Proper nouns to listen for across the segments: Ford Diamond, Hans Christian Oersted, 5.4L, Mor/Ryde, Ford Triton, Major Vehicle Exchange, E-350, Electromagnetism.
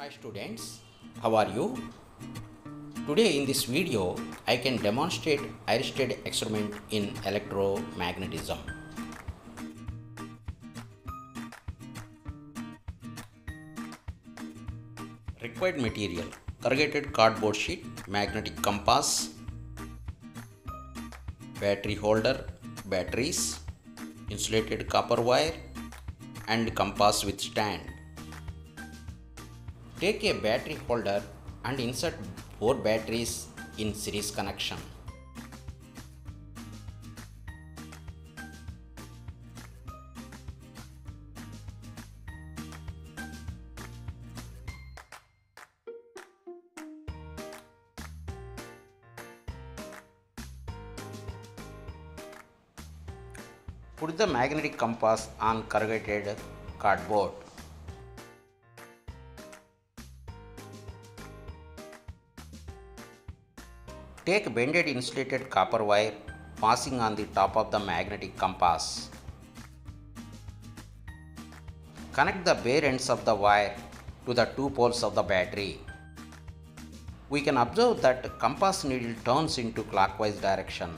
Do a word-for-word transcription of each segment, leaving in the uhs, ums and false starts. Hi students, how are you? Today in this video, I can demonstrate Oersted experiment in electromagnetism. Required material: corrugated cardboard sheet, magnetic compass, battery holder, batteries, insulated copper wire and compass with stand. Take a battery holder and insert four batteries in series connection. Put the magnetic compass on corrugated cardboard. Take bended insulated copper wire passing on the top of the magnetic compass. Connect the bare ends of the wire to the two poles of the battery. We can observe that compass needle turns into clockwise direction.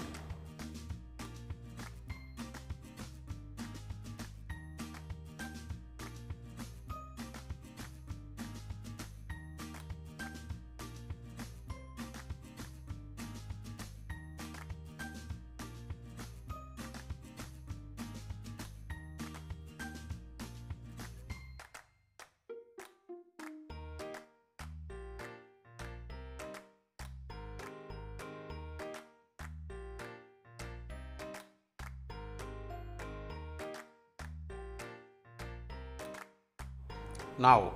Now,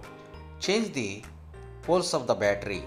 change the poles of the battery.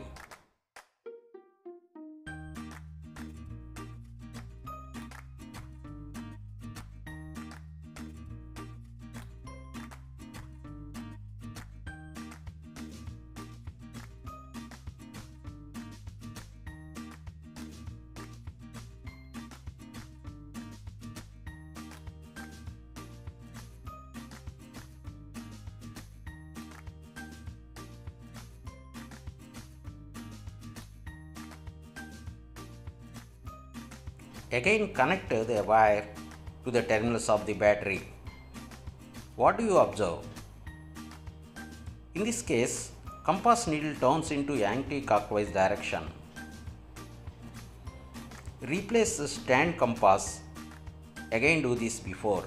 Again, connect the wire to the terminals of the battery. What do you observe? In this case, compass needle turns into anti-clockwise direction. Replace the stand compass. Again, do this before.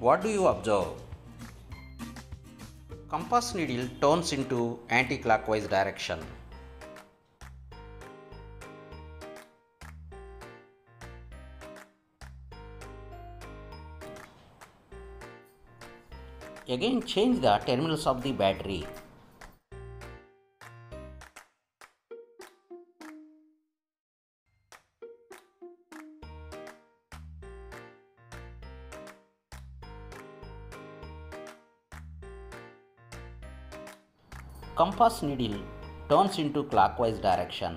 What do you observe? Compass needle turns into anti-clockwise direction. Again, change the terminals of the battery. Compass needle turns into clockwise direction.